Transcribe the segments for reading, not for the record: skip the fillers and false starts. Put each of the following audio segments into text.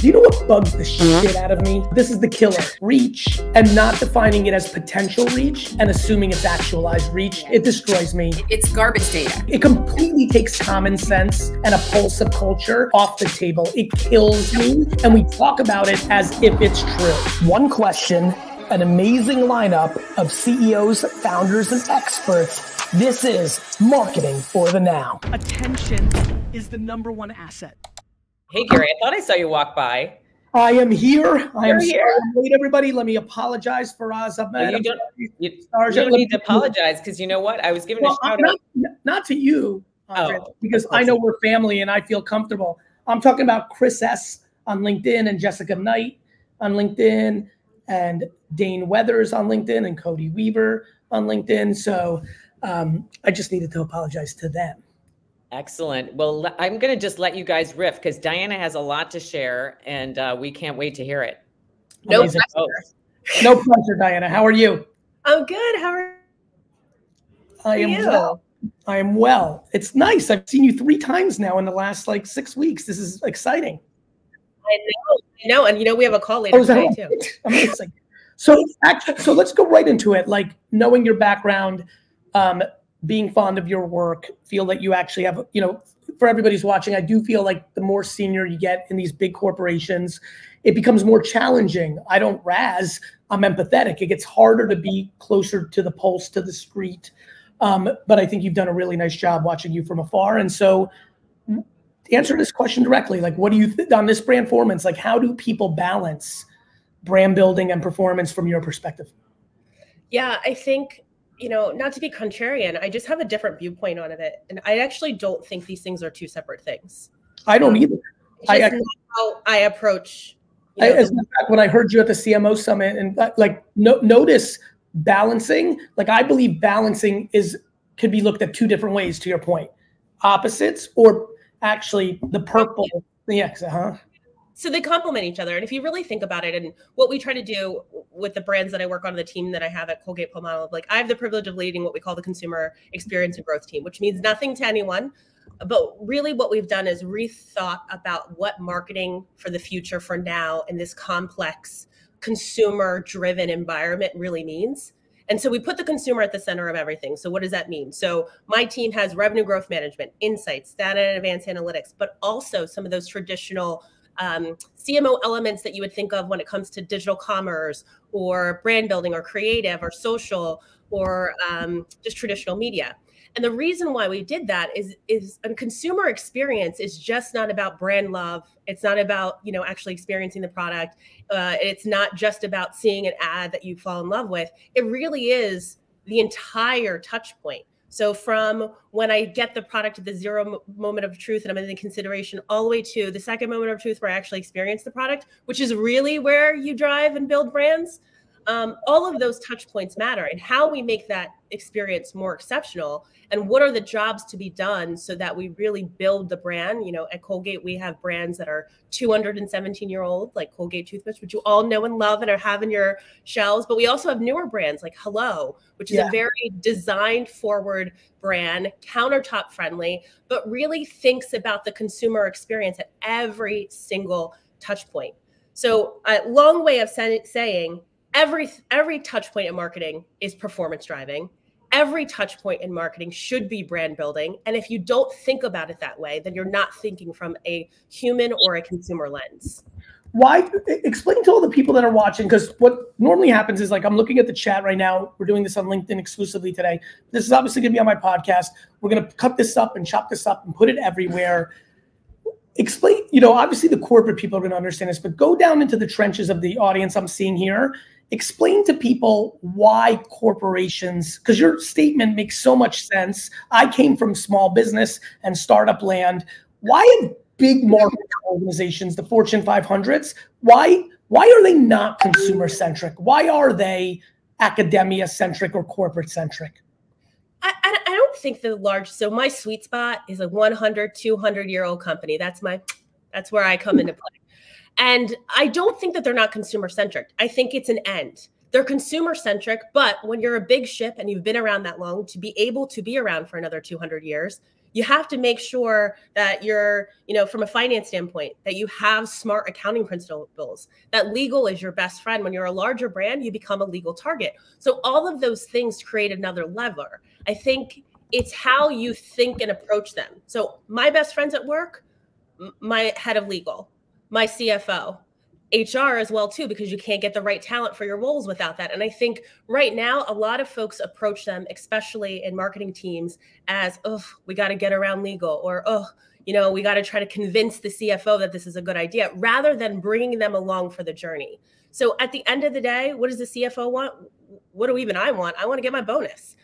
Do you know what bugs the shit out of me? This is the killer. Reach, and not defining it as potential reach and assuming it's actualized reach. It destroys me. It's garbage data. It completely takes common sense and a pulse of culture off the table. It kills me, and we talk about it as if it's true. One question, an amazing lineup of CEOs, founders, and experts. This is Marketing for the Now. Attention is the #1 asset. Hey, Gary, I thought I saw you walk by. I am here. I am here. Sorry, everybody. Let me apologize for us. You don't need to apologize because you know what? I was giving a shout out. Not to you, Andre, because I know we're family and I feel comfortable. I'm talking about Chris S. on LinkedIn and Jessica Knight on LinkedIn and Dane Weathers on LinkedIn and Cody Weaver on LinkedIn. So I just needed to apologize to them. Excellent. Well, I'm going to just let you guys riff because Diana has a lot to share and we can't wait to hear it. No pressure. No pressure, Diana. How are you? I'm good. How are you? I am well. I am well. It's nice. I've seen you 3 times now in the last like 6 weeks. This is exciting. I know. I know. And you know, we have a call later today too. Amazing. So let's go right into it. Like knowing your background, being fond of your work, feel that you actually have, you know, for everybody's watching, I do feel like the more senior you get in these big corporations, it becomes more challenging. I don't razz, I'm empathetic. It gets harder to be closer to the pulse, to the street. But I think you've done a really nice job watching you from afar. And so answer this question directly. Like, what do you think on this brand performance? Like, how do people balance brand building and performance from your perspective? Yeah, I think, you know, not to be contrarian, I just have a different viewpoint on it. And I actually don't think these things are 2 separate things. I don't either. As a matter of fact, when I heard you at the CMO Summit and like, notice balancing, like I believe balancing could be looked at 2 different ways to your point, opposites or actually the purple. Yeah, so they complement each other. And if you really think about it, and what we try to do with the brands that I work on, the team that I have at Colgate-Palmolive, like I have the privilege of leading what we call the consumer experience and growth team, which means nothing to anyone. But really what we've done is rethought about what marketing for the future for now in this complex consumer driven environment really means. And so we put the consumer at the center of everything. So what does that mean? So my team has revenue growth management, insights, data and advanced analytics, but also some of those traditional CMO elements that you would think of when it comes to digital commerce or brand building or creative or social or just traditional media. And the reason why we did that is a consumer experience is just not about brand love. It's not about, you know, actually experiencing the product. It's not just about seeing an ad that you fall in love with. It really is the entire touch point. So from when I get the product at the 0 moment of truth and I'm in the consideration all the way to the 2nd moment of truth where I actually experience the product, which is really where you drive and build brands, all of those touch points matter and how we make that experience more exceptional and what are the jobs to be done so that we really build the brand. You know, at Colgate, we have brands that are 217-year-old, like Colgate toothpaste, which you all know and love and are having your shelves. But we also have newer brands like Hello, which is a very design forward brand, countertop friendly, but really thinks about the consumer experience at every single touch point. So a long way of saying, every touch point in marketing is performance driving. Every touch point in marketing should be brand building. And if you don't think about it that way, then you're not thinking from a human or a consumer lens. Why? Explain to all the people that are watching, because what normally happens is like, I'm looking at the chat right now. We're doing this on LinkedIn exclusively today. This is obviously going to be on my podcast. We're going to cut this up and chop this up and put it everywhere. Explain, you know, obviously the corporate people are going to understand this, but go down into the trenches of the audience I'm seeing here. Explain to people why corporations, because your statement makes so much sense. I came from small business and startup land. Why have big market organizations, the Fortune 500s, why are they not consumer centric? Why are they academia centric or corporate centric? I don't think the large, so my sweet spot is a 100, 200-year-old company. That's where I come into play. And I don't think that they're not consumer-centric. I think it's an end. They're consumer-centric, but when you're a big ship and you've been around that long, to be able to be around for another 200 years, You have to make sure that you're, you know, from a finance standpoint, that you have smart accounting principles, that legal is your best friend. When you're a larger brand, you become a legal target. So all of those things create another lever. I think it's how you think and approach them. So my best friends at work, my head of legal, my CFO, HR as well too, because you can't get the right talent for your roles without that. And I think right now, a lot of folks approach them, especially in marketing teams, as, oh, we got to get around legal, or, oh, you know, we got to try to convince the CFO that this is a good idea, rather than bringing them along for the journey. So at the end of the day, what does the CFO want? What do even I want? I want to get my bonus.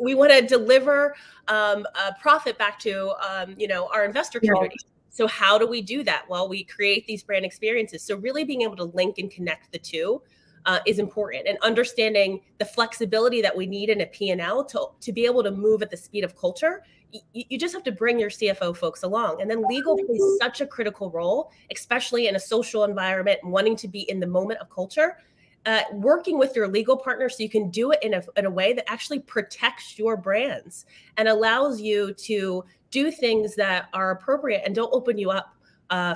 We want to deliver a profit back to, you know, our investor community. Yeah. So how do we do that? Well, we create these brand experiences. So really being able to link and connect the two is important, and understanding the flexibility that we need in a P&L to be able to move at the speed of culture. You just have to bring your CFO folks along. And then legal plays such a critical role, especially in a social environment, wanting to be in the moment of culture, working with your legal partner so you can do it in a way that actually protects your brands and allows you to do things that are appropriate and don't open you up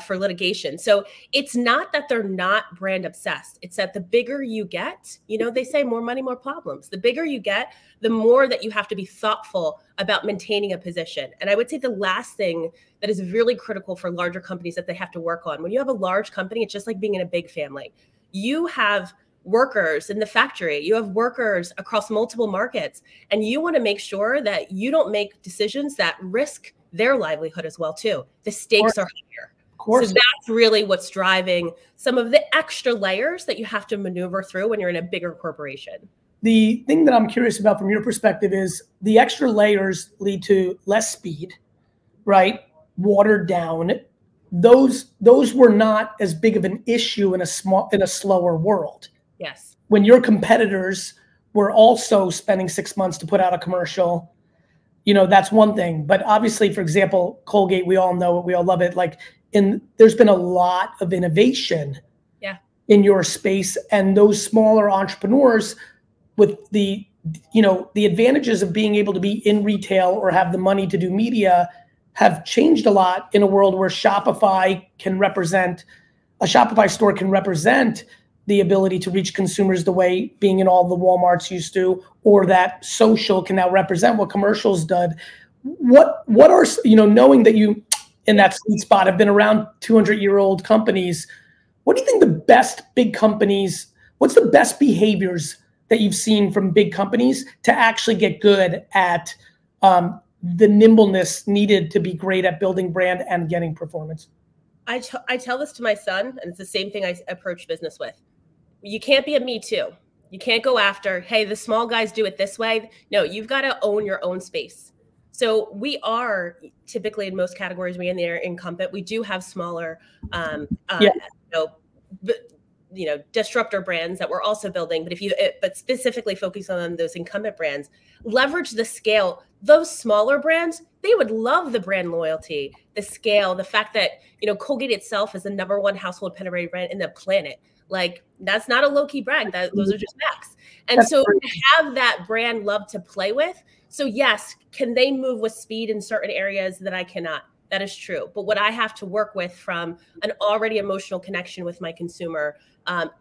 for litigation. So it's not that they're not brand obsessed. It's that the bigger you get, you know, they say more money, more problems. The bigger you get, the more that you have to be thoughtful about maintaining a position. And I would say the last thing that is really critical for larger companies that they have to work on. When you have a large company, it's just like being in a big family. You have workers in the factory, you have workers across multiple markets, and you want to make sure that you don't make decisions that risk their livelihood as well too. The stakes are higher. Of course. So that's really what's driving some of the extra layers that you have to maneuver through when you're in a bigger corporation. The thing that I'm curious about from your perspective is the extra layers lead to less speed, right? Watered down. Those were not as big of an issue in a slower world. Yes. When your competitors were also spending 6 months to put out a commercial, you know, that's one thing. But obviously, for example, Colgate, we all know it, we all love it. Like, there's been a lot of innovation in your space, and those smaller entrepreneurs with the, you know, the advantages of being able to be in retail or have the money to do media have changed a lot in a world where a Shopify store can represent the ability to reach consumers the way being in all the Walmarts used to, or that social can now represent what commercials did. What are, you know, knowing that you in that sweet spot have been around 200-year-old companies, what do you think the best big companies, what's the best behaviors that you've seen from big companies to actually get good at the nimbleness needed to be great at building brand and getting performance? I tell this to my son, and it's the same thing I approach business with. You can't be a me too. You can't go after, hey, the small guys do it this way. No, you've got to own your own space. So we are typically in most categories we in the incumbent. We do have smaller, disruptor brands that we're also building. But but specifically focus on those incumbent brands, leverage the scale. Those smaller brands, they would love the brand loyalty, the scale, the fact that, you know, Colgate itself is the #1 household penetrated brand in the planet. Like, that's not a low key brag. Those are just facts. And that's so to have that brand love to play with. So yes, can they move with speed in certain areas that I cannot? That is true. But what I have to work with from an already emotional connection with my consumer,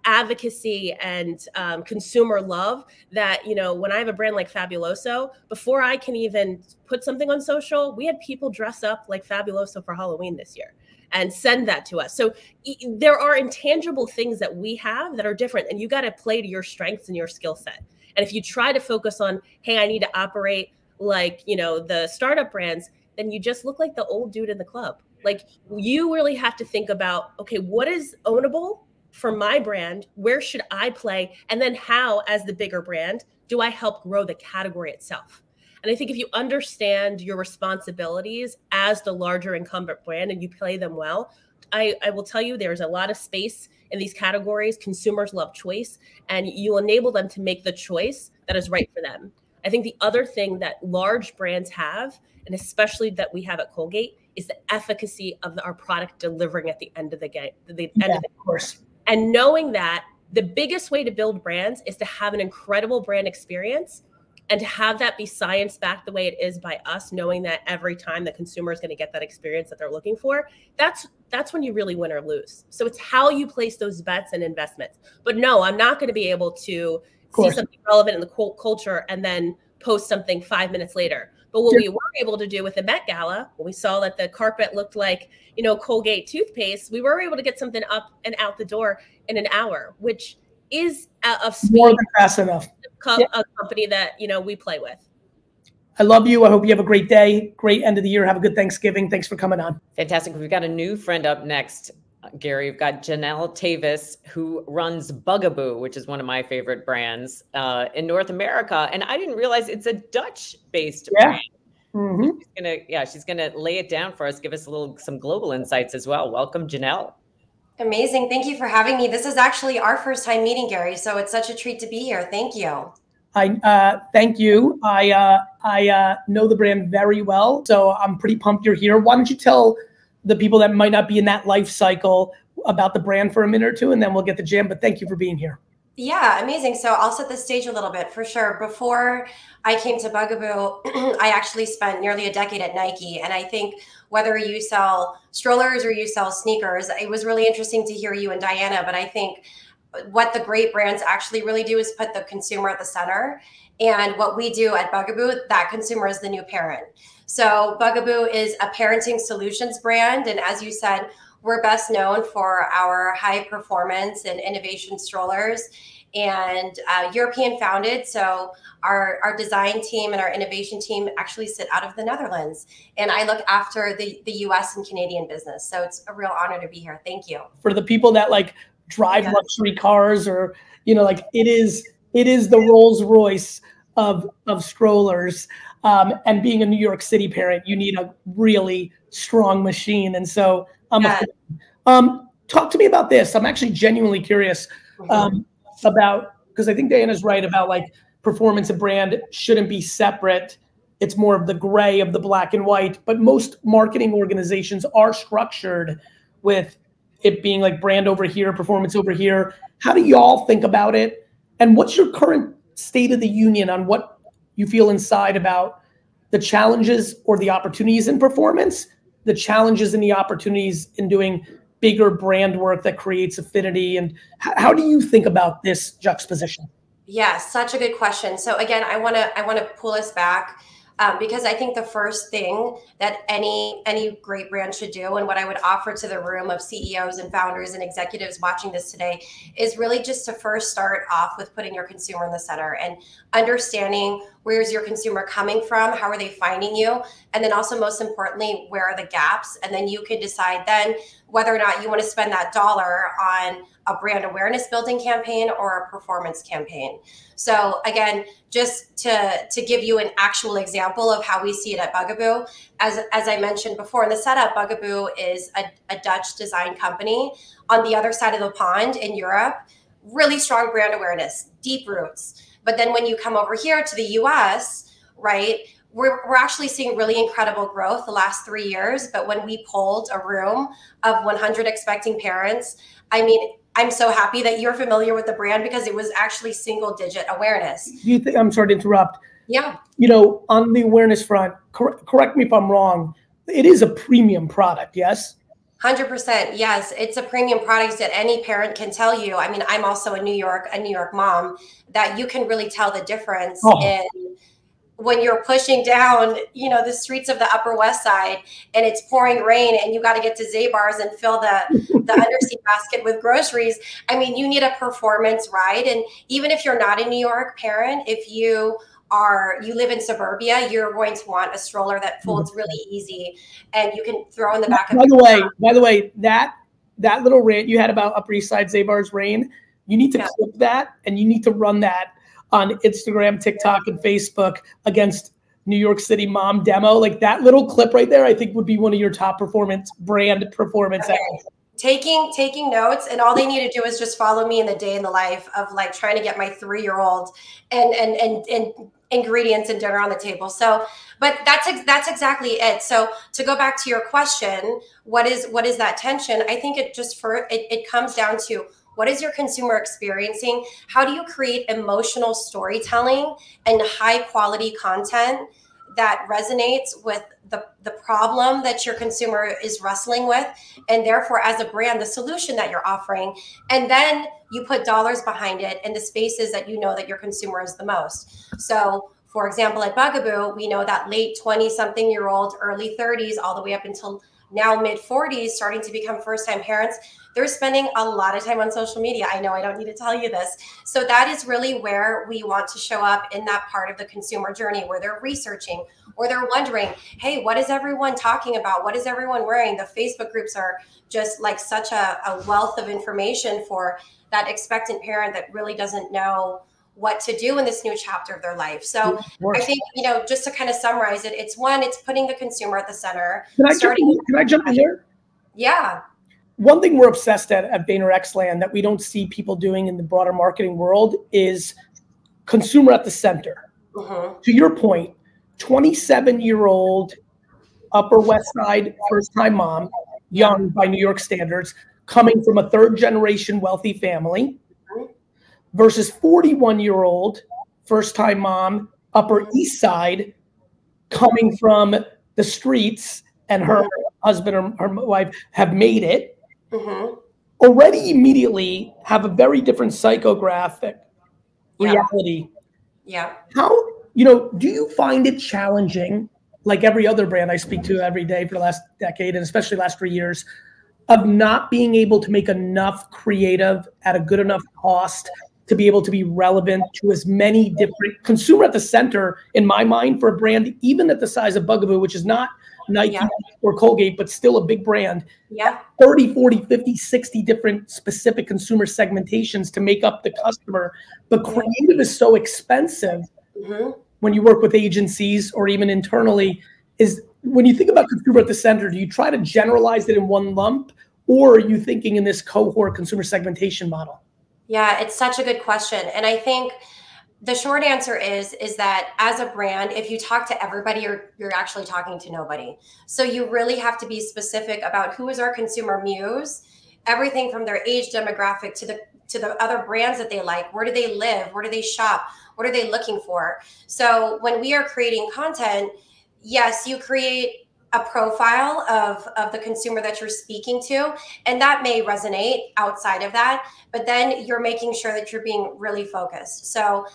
advocacy and consumer love, that, you know, when I have a brand like Fabuloso, before I can even put something on social, we had people dress up like Fabuloso for Halloween this year and send that to us. So there are intangible things that we have that are different, and you got to play to your strengths and your skill set. And if you try to focus on, hey, I need to operate like, you know, the startup brands, then you just look like the old dude in the club. Like, you really have to think about, okay, what is ownable for my brand? Where should I play? And then how, as the bigger brand, do I help grow the category itself? And I think if you understand your responsibilities as the larger incumbent brand and you play them well, I will tell you there's a lot of space in these categories. Consumers love choice, and you enable them to make the choice that is right for them. I think the other thing that large brands have, and especially that we have at Colgate, is the efficacy of our product delivering at the end of the game, the end of the course. And knowing that the biggest way to build brands is to have an incredible brand experience And to have that be science backed the way it is by us, knowing that every time the consumer is going to get that experience that they're looking for, that's when you really win or lose. So it's how you place those bets and investments. But no, I'm not going to be able to see something relevant in the culture and then post something 5 minutes later. But what we were able to do with the Met Gala, when we saw that the carpet looked like, you know, Colgate toothpaste, we were able to get something up and out the door in an hour, which is of speed. More than fast enough. A company that, you know, we play with. I love you. I hope you have a great day. Great end of the year. Have a good Thanksgiving. Thanks for coming on. Fantastic. We've got a new friend up next, Gary. We've got Janelle Tavis, who runs Bugaboo, which is one of my favorite brands in North America. And I didn't realize it's a Dutch-based brand. Mm-hmm. She's gonna lay it down for us, give us some global insights as well. Welcome, Janelle. Amazing. Thank you for having me. This is actually our first time meeting, Gary, so it's such a treat to be here. Thank you. Thank you. I know the brand very well, so I'm pretty pumped you're here. Why don't you tell the people that might not be in that life cycle about the brand for a minute or two, and then we'll get to Jam, but thank you for being here. Yeah, amazing. So I'll set the stage a little bit for sure. Before I came to Bugaboo, I actually spent nearly a decade at Nike. And I think whether you sell strollers or you sell sneakers, it was really interesting to hear you and Diana. But I think what the great brands actually really do is put the consumer at the center. And what we do at Bugaboo, that consumer is the new parent. So Bugaboo is a parenting solutions brand. And as you said, we're best known for our high performance and innovation strollers, and European founded. So our design team and our innovation team actually sit out of the Netherlands. And I look after the US and Canadian business. So it's a real honor to be here. Thank you. For the people that like drive luxury cars or, you know, like it is the Rolls Royce of strollers. And being a New York City parent, you need a really strong machine. And so talk to me about this. I'm actually genuinely curious about, because I think Diana's right about like performance and brand shouldn't be separate. It's more of the gray of the black and white, but most marketing organizations are structured with it being like brand over here, performance over here. How do y'all think about it? And what's your current state of the union on what you feel inside about the challenges or the opportunities in performance, the challenges and the opportunities in doing bigger brand work that creates affinity? And how do you think about this juxtaposition? Yeah, such a good question. So again, I wanna pull us back because I think the first thing that any great brand should do, and what I would offer to the room of CEOs and founders and executives watching this today, is really just to first start off with putting your consumer in the center and understanding where's your consumer coming from, how are they finding you, and then also most importantly, where are the gaps, and then you can decide then whether or not you want to spend that dollar on a brand awareness building campaign or a performance campaign. So again, just to give you an actual example of how we see it at Bugaboo, as I mentioned before in the setup, Bugaboo is a Dutch design company on the other side of the pond in Europe, really strong brand awareness, deep roots. But then when you come over here to the US, right, we're actually seeing really incredible growth the last 3 years. But when we polled a room of 100 expecting parents, I mean, I'm so happy that you're familiar with the brand because it was actually single digit awareness. I'm sorry to interrupt. Yeah. You know, on the awareness front, correct me if I'm wrong, it is a premium product, yes? 100%, yes. It's a premium product that any parent can tell you. I mean, I'm also a New York mom, that you can really tell the difference in when you're pushing down, you know, the streets of the Upper West Side and it's pouring rain and you got to get to Zabar's and fill the undersea basket with groceries. I mean, you need a performance ride. And even if you're not a New York parent, if you live in suburbia, you're going to want a stroller that folds really easy and you can throw in the back of your car. By the way, that little rant you had about Upper East Side Zabar's rain, you need to clip that and you need to run that on Instagram, TikTok, and Facebook against New York City mom demo. Like that little clip right there, I think would be one of your top brand performance. Okay. Taking notes, and all they need to do is just follow me in the day in the life of like trying to get my 3-year-old and ingredients and dinner on the table. So, but that's exactly it. So to go back to your question, what is that tension? I think it comes down to What is your consumer experiencing? How do you create emotional storytelling and high quality content that resonates with the problem that your consumer is wrestling with, and therefore as a brand, the solution that you're offering? And then you put dollars behind it in the spaces that you know that your consumer is the most. So for example, at Bugaboo, we know that late 20-something-year-olds, early 30s, all the way up until now mid 40s, starting to become first-time parents, they're spending a lot of time on social media. I know I don't need to tell you this. So that is really where we want to show up in that part of the consumer journey, where they're researching or they're wondering, hey, what is everyone talking about? What is everyone wearing? The Facebook groups are just like such a wealth of information for that expectant parent that really doesn't know what to do in this new chapter of their life. So I think, you know, just to kind of summarize it, it's one, it's putting the consumer at the center. Can I jump in here? Yeah. One thing we're obsessed at VaynerX land that we don't see people doing in the broader marketing world is consumer at the center. Mm-hmm. To your point, 27-year-old Upper West Side first-time mom, young by New York standards, coming from a third-generation wealthy family, versus 41-year-old first-time mom, Upper East Side, coming from the streets, and her husband or her wife have made it. Mm-hmm. Already immediately have a very different psychographic reality. Yeah. How, you know, do you find it challenging, like every other brand I speak to every day for the last decade, and especially last 3 years, of not being able to make enough creative at a good enough cost to be able to be relevant to as many different consumer at the center, in my mind, for a brand, even at the size of Bugaboo, which is not Nike or Colgate, but still a big brand, 30, 40, 50, 60 different specific consumer segmentations to make up the customer. But creative is so expensive when you work with agencies or even internally. Is when you think about consumer at the center, do you try to generalize it in one lump, or are you thinking in this cohort consumer segmentation model? Yeah, it's such a good question. And I think the short answer is that as a brand, if you talk to everybody, you're actually talking to nobody. So you really have to be specific about who is our consumer muse, everything from their age demographic to the other brands that they like. Where do they live? Where do they shop? What are they looking for? So when we are creating content, yes, you create a profile of the consumer that you're speaking to, and that may resonate outside of that, but then you're making sure that you're being really focused. So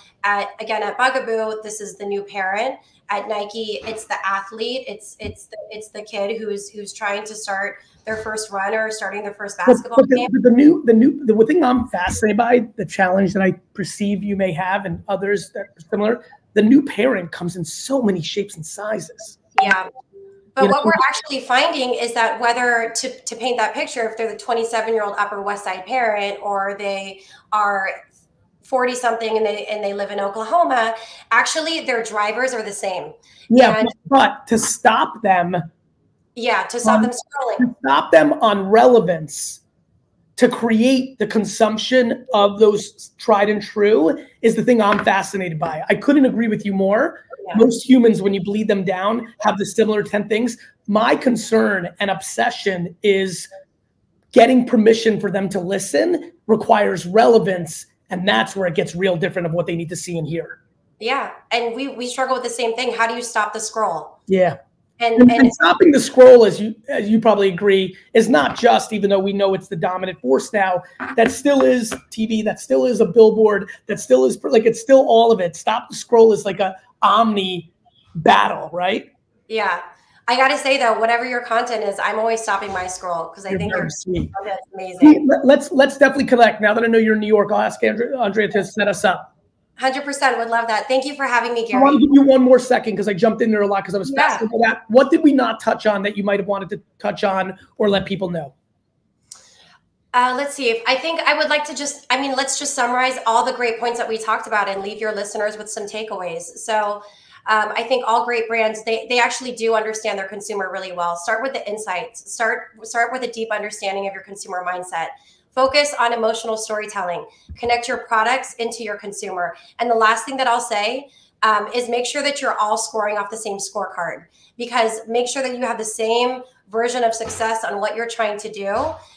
again, at Bugaboo, this is the new parent. At Nike, it's the athlete. It's the kid who's trying to start their first run or starting their first basketball game. The thing I'm fascinated by, the challenge that I perceive you may have and others that are similar, the new parent comes in so many shapes and sizes. Yeah. But what we're actually finding is that whether to paint that picture, if they're the 27-year-old Upper West Side parent, or they are 40-something and they live in Oklahoma, actually their drivers are the same. Yeah, and, but to stop them. Yeah, to stop them scrolling. To stop them on relevance, to create the consumption of those tried and true, is the thing I'm fascinated by. I couldn't agree with you more. Yeah. Most humans, when you bleed them down, have the similar 10 things. My concern and obsession is getting permission for them to listen requires relevance, and that's where it gets real different of what they need to see and hear. Yeah, and we struggle with the same thing. How do you stop the scroll? Yeah. And stopping the scroll, as you probably agree, is not just, even though we know it's the dominant force now, that still is TV, that still is a billboard, that still is, like, it's still all of it. Stop the scroll is like a omni battle, right? Yeah. I got to say, though, whatever your content is, I'm always stopping my scroll because I think you're amazing. Let's definitely connect. Now that I know you're in New York, I'll ask Andrea to set us up. 100% would love that. Thank you for having me, Gary. I want to give you one more second because I jumped in there a lot because I was fascinated by that. What did we not touch on that you might have wanted to touch on or let people know? Let's see. I think I would like to just, I mean, let's just summarize all the great points that we talked about and leave your listeners with some takeaways. So I think all great brands, they actually do understand their consumer really well. Start with the insights. Start with a deep understanding of your consumer mindset. Focus on emotional storytelling. Connect your products into your consumer. And the last thing that I'll say is make sure that you're all scoring off the same scorecard, because make sure that you have the same version of success on what you're trying to do.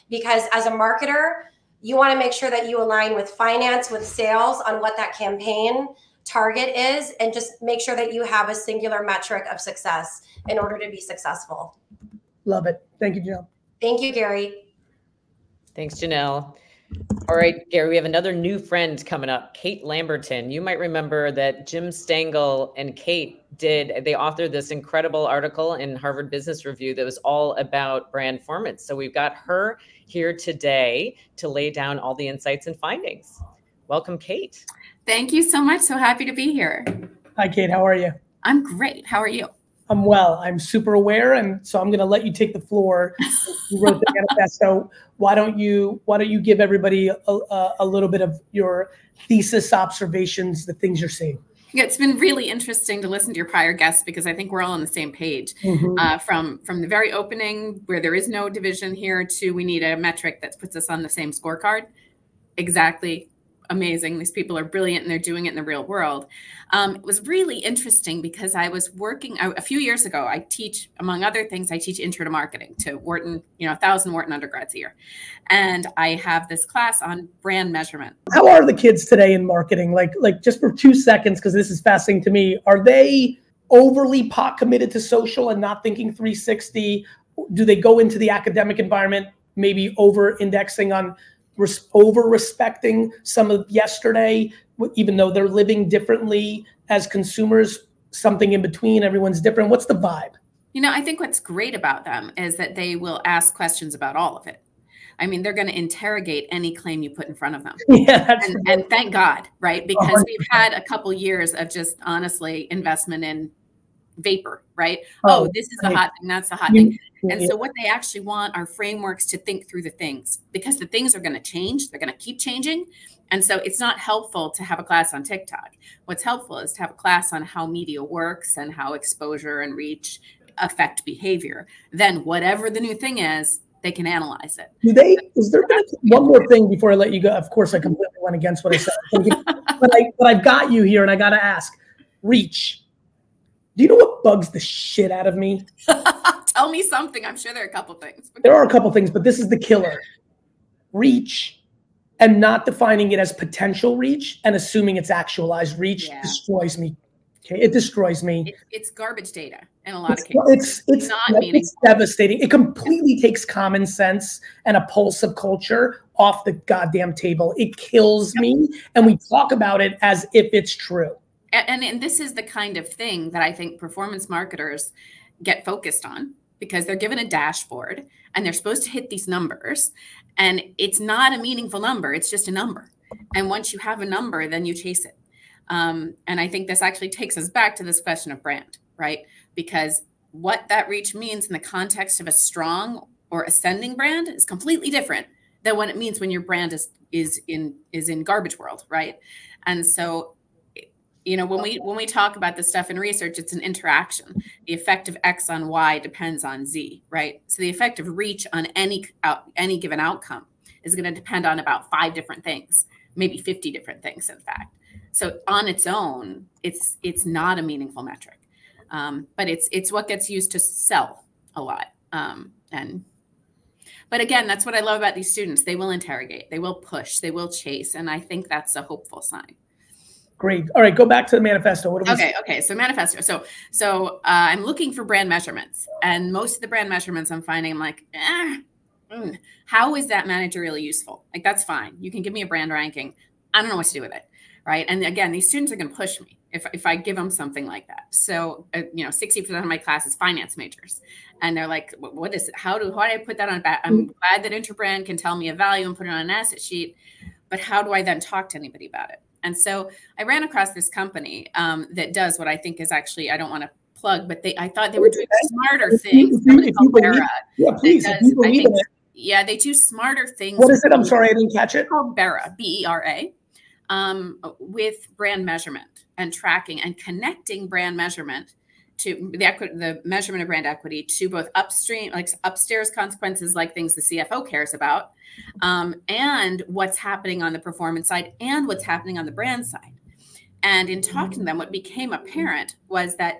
Because as a marketer, You want to make sure that you align with finance, with sales on what that campaign target is, and just make sure that you have a singular metric of success in order to be successful. Love it. Thank you, Jill. Thank you, Gary. Thanks, Janelle. All right, Gary, we have another new friend coming up, Kate Lamberton. You might remember that Jim Stengel and Kate they authored this incredible article in Harvard Business Review that was all about brandformance. So we've got her here today to lay down all the insights and findings. Welcome, Kate. Thank you so much. So happy to be here. Hi, Kate. How are you? I'm great. How are you? I'm well. I'm super aware, and so I'm going to let you take the floor. You wrote the manifesto. Why don't you give everybody a little bit of your thesis observations, the things you're seeing? Yeah, it's been really interesting to listen to your prior guests because I think we're all on the same page. Mm-hmm. From the very opening, where there is no division here, to we need a metric that puts us on the same scorecard. Exactly. Amazing. These people are brilliant and they're doing it in the real world. It was really interesting because I was working a few years ago. I teach, among other things, I teach intro to marketing to Wharton, 1,000 Wharton undergrads a year. And I have this class on brand measurement. How are the kids today in marketing? Like just for 2 seconds, because this is fascinating to me. Are they overly pot committed to social and not thinking 360? Do they go into the academic environment, maybe over indexing on over-respecting some of yesterday, even though they're living differently as consumers, something in between, everyone's different? What's the vibe? I think what's great about them is that they will ask questions about all of it. I mean, they're going to interrogate any claim you put in front of them. Yeah, and thank God, right? Because 100%. We've had a couple years of just, honestly, investment in vapor, right? Oh, this is the hot thing, that's the hot thing. And so what they actually want are frameworks to think through the things, because the things are going to change. They're going to keep changing. And so it's not helpful to have a class on TikTok. What's helpful is to have a class on how media works and how exposure and reach affect behavior. Then whatever the new thing is, they can analyze it. Is there one more thing before I let you go? Of course, I completely went against what I said. But I've got you here and I got to ask, reach. Do you know what bugs the shit out of me? Tell me something. I'm sure there are a couple things. There are a couple things, but this is the killer. Reach and not defining it as potential reach and assuming it's actualized reach destroys me. Okay, it destroys me. It's garbage data in a lot of cases. It's not meaningful. It's devastating. It completely takes common sense and a pulse of culture off the goddamn table. It kills me, and we talk about it as if it's true. And this is the kind of thing that I think performance marketers get focused on, because they're given a dashboard and they're supposed to hit these numbers, and it's not a meaningful number. It's just a number. And once you have a number, then you chase it. And I think this actually takes us back to this question of brand, right? Because what that reach means in the context of a strong or ascending brand is completely different than what it means when your brand is in garbage world, right? And so when we talk about this stuff in research, it's an interaction. The effect of X on Y depends on Z, right? So the effect of reach on any given outcome is going to depend on about 5 different things, maybe 50 different things, in fact. So on its own, it's not a meaningful metric, but it's what gets used to sell a lot. But again, that's what I love about these students. They will interrogate, they will push, they will chase, and I think that's a hopeful sign. Great. All right, go back to the manifesto. What do we see? Okay. So manifesto. So I'm looking for brand measurements, and most of the brand measurements I'm finding, I'm like, how is that managerially useful? Like, that's fine. You can give me a brand ranking. I don't know what to do with it, right? And again, these students are going to push me if I give them something like that. So 60% of my class is finance majors, and they're like, what is it? How do I put that on? I'm glad that Interbrand can tell me a value and put it on an asset sheet, but how do I then talk to anybody about it? And so I ran across this company that does what I think is actually, I don't want to plug, but I thought they were doing smarter things. Somebody called BERA. Yeah, please. Yeah, they do smarter things. What is it? I'm sorry, I didn't catch it. It's called BERA, B-E-R-A, with brand measurement and tracking and connecting brand measurement to the measurement of brand equity to both upstream, like upstairs consequences, like things the CFO cares about, and what's happening on the performance side and what's happening on the brand side. And in talking to them, what became apparent was that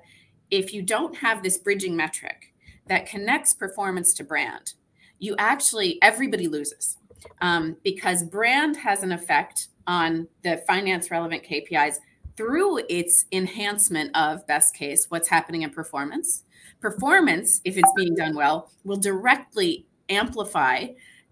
if you don't have this bridging metric that connects performance to brand, everybody loses. because brand has an effect on the finance relevant KPIs through its enhancement of, best case, what's happening in performance. Performance, if it's being done well, will directly amplify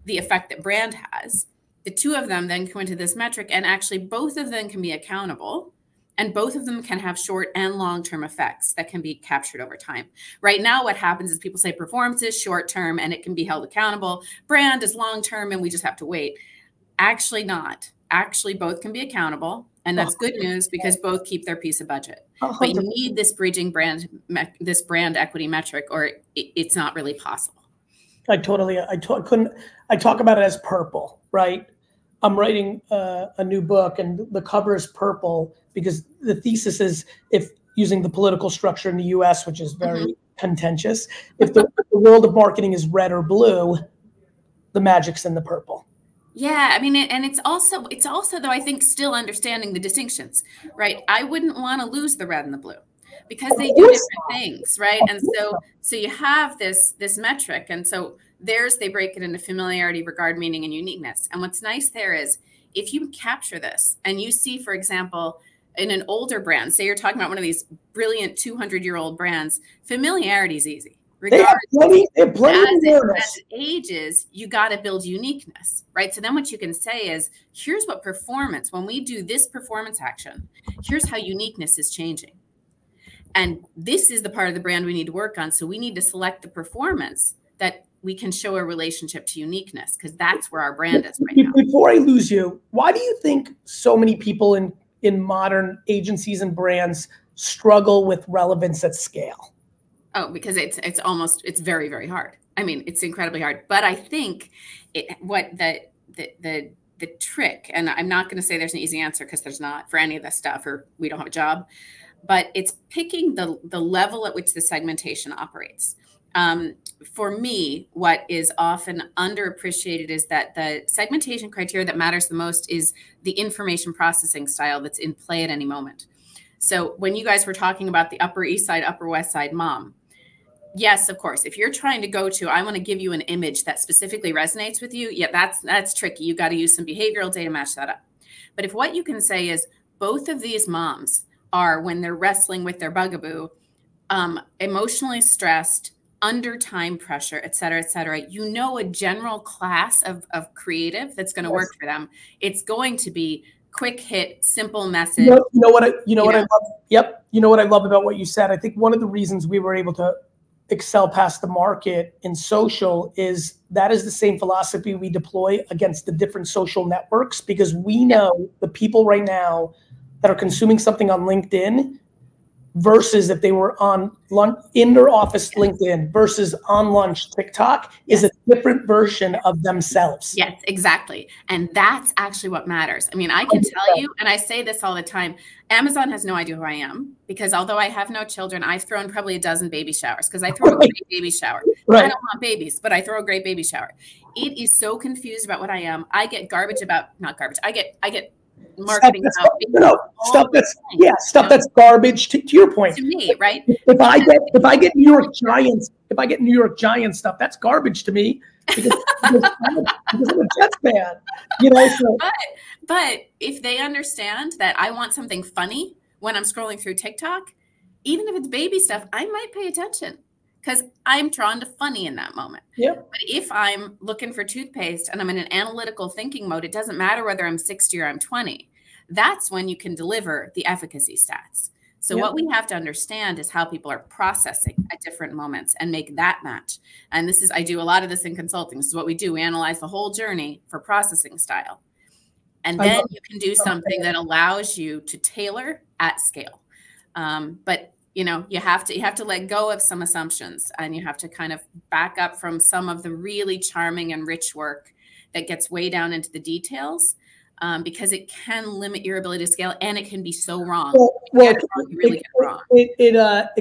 the effect that brand has. The two of them then go into this metric, and actually both of them can be accountable, and both of them can have short and long-term effects that can be captured over time. Right now, what happens is people say performance is short-term and it can be held accountable. Brand is long-term and we just have to wait. Actually not. Actually, both can be accountable. And that's good news because both keep their piece of budget. But you need this bridging brand, this brand equity metric, or it's not really possible. I talk about it as purple, right? I'm writing a new book and the cover is purple because the thesis is, if using the political structure in the US, which is very contentious, if the world of marketing is red or blue, the magic's in the purple. Yeah, I mean, and it's also though, I think, still understanding the distinctions, right? I wouldn't want to lose the red and the blue because they do different things, right? And so you have this metric, and so theirs, they break it into familiarity, regard, meaning, and uniqueness. And what's nice there is if you capture this and you see, for example, in an older brand, say you're talking about one of these brilliant 200-year-old brands, familiarity is easy. Regardless, as it ages, you got to build uniqueness, right? So then what you can say is, here's what performance, when we do this performance action, here's how uniqueness is changing. And this is the part of the brand we need to work on. So we need to select the performance that we can show a relationship to uniqueness, because that's where our brand is right now. Before I lose you, why do you think so many people in modern agencies and brands struggle with relevance at scale? Oh, because it's very, very hard. I mean, it's incredibly hard. But I think the trick, and I'm not going to say there's an easy answer because there's not for any of this stuff, or we don't have a job, but it's picking the level at which the segmentation operates. For me, what is often underappreciated is that the segmentation criteria that matters the most is the information processing style that's in play at any moment. So when you guys were talking about the Upper East Side, Upper West Side mom, yes, of course, if you're trying to go to, I want to give you an image that specifically resonates with you, yeah, that's tricky. You got to use some behavioral data to match that up. But if what you can say is both of these moms are, when they're wrestling with their bugaboo, emotionally stressed, under time pressure, et cetera, you know, a general class of creative that's going to work for them. It's going to be quick hit, simple message. You know what I love? Yep. You know what I love about what you said? I think one of the reasons we were able to excel past the market in social is that is the same philosophy we deploy against the different social networks, because we know the people right now that are consuming something on LinkedIn versus if they were on lunch, in their office LinkedIn versus on lunch TikTok is a different version of themselves. Yes, exactly. And that's actually what matters. I mean, I can tell you, and I say this all the time, Amazon has no idea who I am, because although I have no children, I've thrown probably a dozen baby showers because I throw a great baby shower. Right. I don't want babies, but I throw a great baby shower. It is so confused about what I am. I get garbage about, not garbage, I get marketing stuff that's garbage to your point. To me, right? If I get New York Giants, if I get New York Giants stuff, that's garbage to me because I'm a Jets fan. You know, so. But if they understand that I want something funny when I'm scrolling through TikTok, even if it's baby stuff, I might pay attention, because I'm drawn to funny in that moment. Yep. But if I'm looking for toothpaste and I'm in an analytical thinking mode, it doesn't matter whether I'm 60 or I'm 20. That's when you can deliver the efficacy stats. So what we have to understand is how people are processing at different moments and make that match. And this is, I do a lot of this in consulting. This is what we do. We analyze the whole journey for processing style. And then you can do something that allows you to tailor at scale. But you know, you have to let go of some assumptions, and you have to kind of back up from some of the really charming and rich work that gets way down into the details, because it can limit your ability to scale, and it can be so wrong. It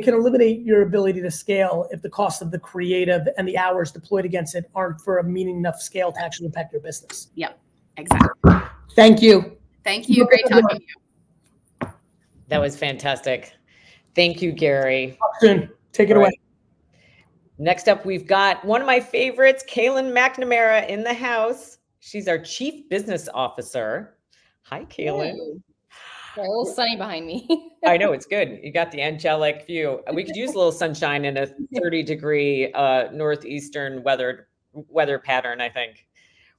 can eliminate your ability to scale if the cost of the creative and the hours deployed against it aren't for a meaningful enough scale to actually impact your business. Yep, exactly. Thank you. Thank you. Great talking to you. That was fantastic. Thank you, Gary. Take it away. Next up, we've got one of my favorites, Kaylin McNamara in the house. She's our Chief Business Officer. Hi, Kaylin. Hey. They're a little sunny behind me. I know, it's good. You got the angelic view. We could use a little sunshine in a 30-degree northeastern weather pattern, I think.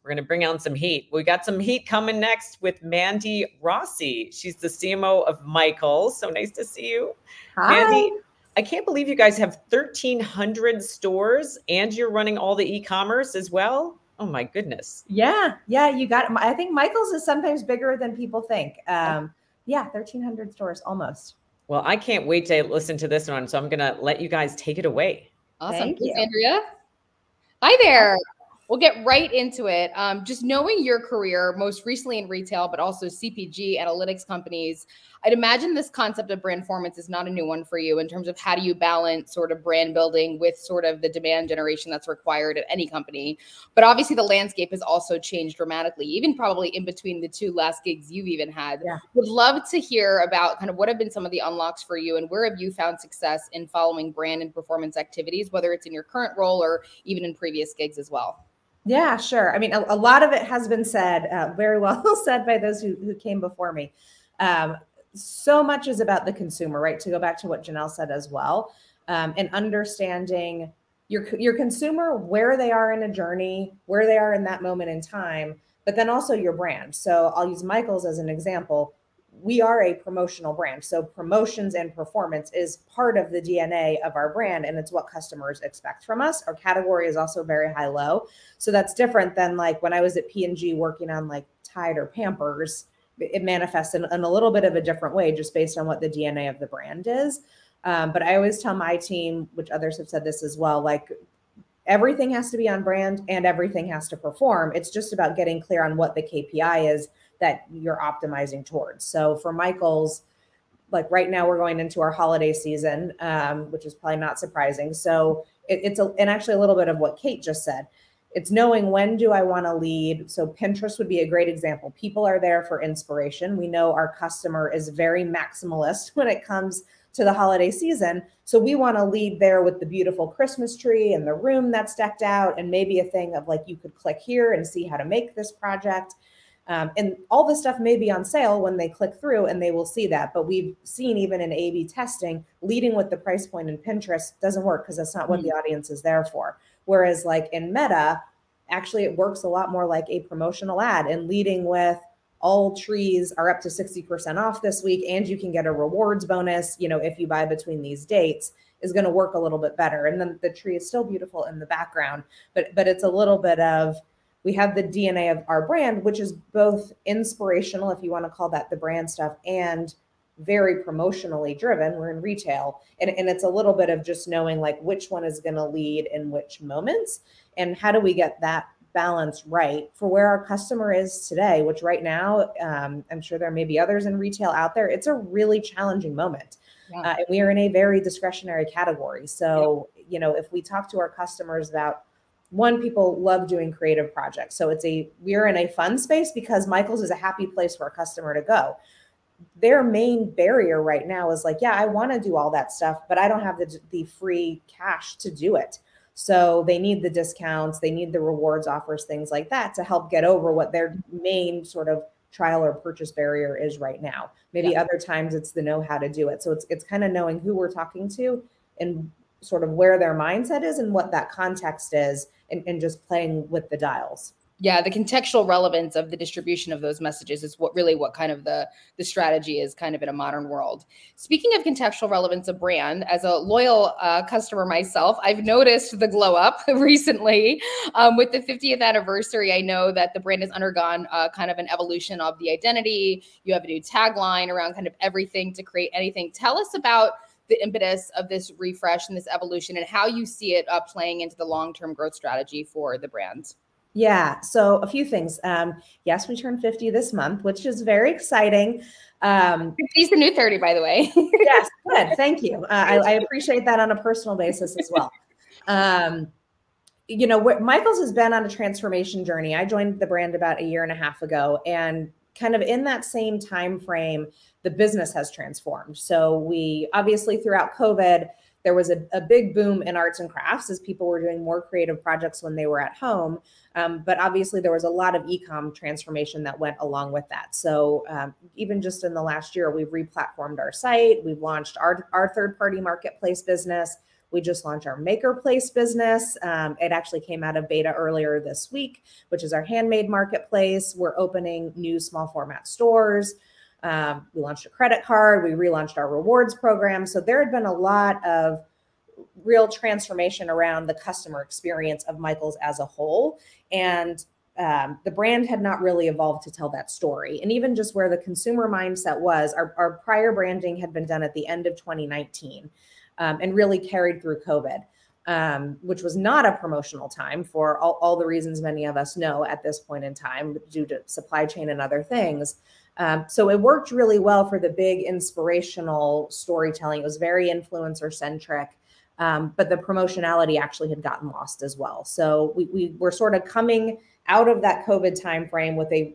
We're going to bring on some heat. We got some heat coming next with Mandy Rossi. She's the CMO of Michael's. So nice to see you. Hi. Mandy, I can't believe you guys have 1,300 stores and you're running all the e-commerce as well. Oh my goodness. Yeah. Yeah. You got it. I think Michael's is sometimes bigger than people think. Yeah, 1,300 stores almost. Well, I can't wait to listen to this one. So I'm going to let you guys take it away. Awesome. Thanks, Andrea. Hi there. We'll get right into it. Just knowing your career, most recently in retail, but also CPG analytics companies, I'd imagine this concept of brandformance is not a new one for you in terms of how do you balance sort of brand building with sort of the demand generation that's required at any company. But obviously the landscape has also changed dramatically, even probably in between the two last gigs you've even had. Yeah. Would love to hear about kind of what have been some of the unlocks for you and where have you found success in following brand and performance activities, whether it's in your current role or even in previous gigs as well. Yeah, sure. I mean, a lot of it has been said, very well said by those who came before me. So much is about the consumer, right? To go back to what Janelle said as well, and understanding your consumer, where they are in a journey, where they are in that moment in time, but then also your brand. So I'll use Michael's as an example. We are a promotional brand. So promotions and performance is part of the DNA of our brand. And it's what customers expect from us. Our category is also very high low. So that's different than like when I was at P&G working on like Tide or Pampers, it manifests in a little bit of a different way just based on what the DNA of the brand is. But I always tell my team, which others have said this as well, like everything has to be on brand and everything has to perform. It's just about getting clear on what the KPI is that you're optimizing towards. So for Michael's, like right now we're going into our holiday season, which is probably not surprising. So it's actually a little bit of what Kate just said. It's knowing when do I want to lead. So Pinterest would be a great example. People are there for inspiration. We know our customer is very maximalist when it comes to the holiday season. So we want to lead there with the beautiful Christmas tree and the room that's decked out and maybe a thing of like, you could click here and see how to make this project. And all this stuff may be on sale when they click through and they will see that. But we've seen even in A/B testing, leading with the price point in Pinterest doesn't work because that's not what the audience is there for. Whereas like in Meta, actually it works a lot more like a promotional ad and leading with all trees are up to 60% off this week and you can get a rewards bonus, you know, if you buy between these dates is going to work a little bit better. And then the tree is still beautiful in the background, but it's a little bit of, we have the DNA of our brand, which is both inspirational, if you want to call that the brand stuff, and very promotionally driven. We're in retail. And it's a little bit of just knowing like which one is going to lead in which moments and how do we get that balance right for where our customer is today, which right now, I'm sure there may be others in retail out there. It's a really challenging moment. Yeah. And we are in a very discretionary category. So, you know, if we talk to our customers about one, people love doing creative projects. So we're in a fun space because Michael's is a happy place for a customer to go. Their main barrier right now is like, yeah, I want to do all that stuff, but I don't have the free cash to do it. So they need the discounts, they need the rewards offers, things like that to help get over what their main sort of trial or purchase barrier is right now. Maybe other times it's the know how to do it. So it's kind of knowing who we're talking to and sort of where their mindset is and what that context is and just playing with the dials. Yeah, the contextual relevance of the distribution of those messages is what kind of the strategy is kind of in a modern world. Speaking of contextual relevance of brand, as a loyal customer myself, I've noticed the glow up recently. With the 50th anniversary, I know that the brand has undergone kind of an evolution of the identity. You have a new tagline around kind of everything to create anything. Tell us about the impetus of this refresh and this evolution and how you see it playing into the long-term growth strategy for the brands. Yeah, so a few things. Yes, we turned 50 this month, which is very exciting. 50 is the new 30, by the way. Yes, good, thank you. I appreciate that on a personal basis as well. You know, Michael's has been on a transformation journey. I joined the brand about a year and a half ago, and kind of in that same time frame, the business has transformed. So we obviously throughout COVID, there was a big boom in arts and crafts as people were doing more creative projects when they were at home. But obviously there was a lot of e-com transformation that went along with that. So even just in the last year, we've replatformed our site. We've launched our third-party marketplace business. We just launched our Makerplace business. It actually came out of beta earlier this week, which is our handmade marketplace. We're opening new small format stores. We launched a credit card. We relaunched our rewards program. So there had been a lot of real transformation around the customer experience of Michael's as a whole. And the brand had not really evolved to tell that story. And even just where the consumer mindset was, our prior branding had been done at the end of 2019. And really carried through COVID, which was not a promotional time for all the reasons many of us know at this point in time due to supply chain and other things. So it worked really well for the big inspirational storytelling. It was very influencer centric, but the promotionality actually had gotten lost as well. So we were sort of coming out of that COVID timeframe with a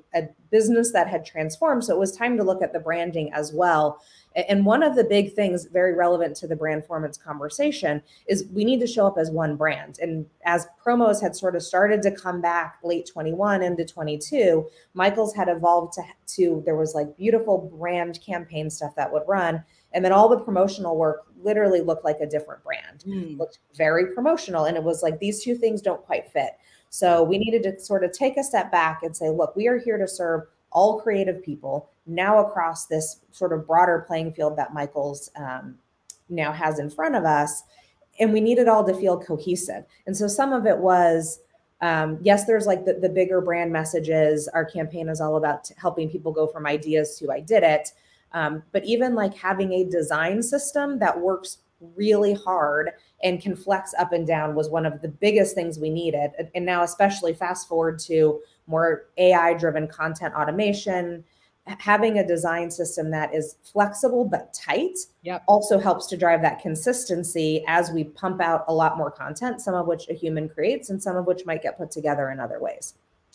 business that had transformed. So it was time to look at the branding as well. And one of the big things very relevant to the brandformance conversation is we need to show up as one brand. And as promos had sort of started to come back late 21 into 22, Michael's had evolved to there was like beautiful brand campaign stuff that would run. And then all the promotional work literally looked like a different brand, looked very promotional. And it was like, these two things don't quite fit. So we needed to sort of take a step back and say, look, we are here to serve all creative people now across this sort of broader playing field that Michael's now has in front of us. And we need it all to feel cohesive. And so some of it was, yes, there's like the bigger brand messages. Our campaign is all about helping people go from ideas to I did it. But even like having a design system that works really hard and can flex up and down was one of the biggest things we needed. And now especially fast forward to more AI-driven content automation, having a design system that is flexible but tight also helps to drive that consistency as we pump out a lot more content, some of which a human creates and some of which might get put together in other ways.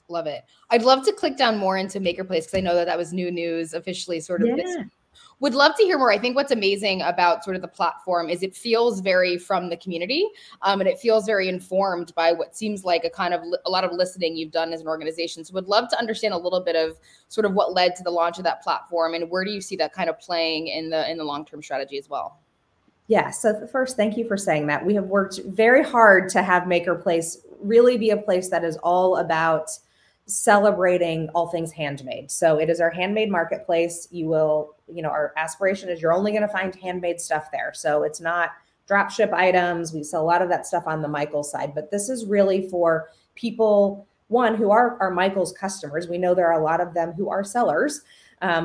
Love it. I'd love to click down more into Makerplace because I know that that was new news officially sort of this week. Would love to hear more. I think what's amazing about sort of the platform is it feels very from the community and it feels very informed by what seems like a kind of a lot of listening you've done as an organization. So would love to understand a little bit of sort of what led to the launch of that platform and where do you see that kind of playing in the long-term strategy as well? Yeah. So first, thank you for saying that. We have worked very hard to have Makerplace really be a place that is all about celebrating all things handmade. So it is our handmade marketplace. You will, you know, our aspiration is you're only going to find handmade stuff there. So it's not drop ship items. We sell a lot of that stuff on the Michael's side, but this is really for people, one, who are our Michael's customers. We know there are a lot of them who are sellers,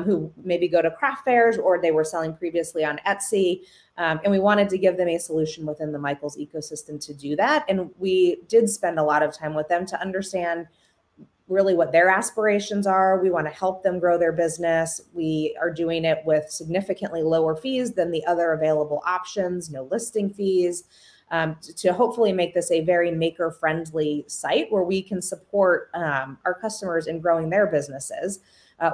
who maybe go to craft fairs or they were selling previously on Etsy. And we wanted to give them a solution within the Michael's ecosystem to do that. And we did spend a lot of time with them to understand really what their aspirations are. We want to help them grow their business. We are doing it with significantly lower fees than the other available options, no listing fees, to hopefully make this a very maker-friendly site where we can support our customers in growing their businesses.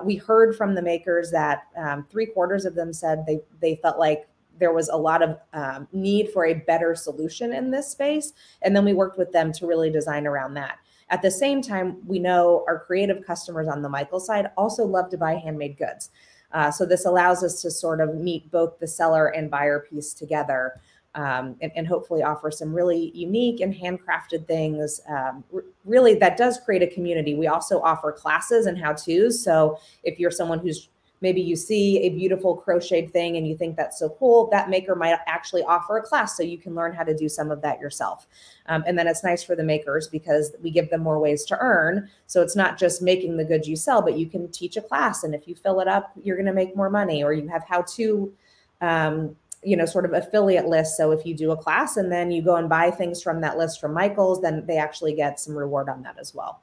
We heard from the makers that 3/4 of them said they felt like there was a lot of need for a better solution in this space. And then we worked with them to really design around that. At the same time, we know our creative customers on the Michael's side also love to buy handmade goods. So this allows us to sort of meet both the seller and buyer piece together and hopefully offer some really unique and handcrafted things. Really, that does create a community. We also offer classes and how-tos. So if you're someone who's maybe you see a beautiful crocheted thing and you think that's so cool, that maker might actually offer a class so you can learn how to do some of that yourself. And then it's nice for the makers because we give them more ways to earn. So it's not just making the goods you sell, but you can teach a class. And if you fill it up, you're going to make more money, or you have how to, you know, sort of affiliate list. So if you do a class and then you go and buy things from that list from Michael's, then they actually get some reward on that as well.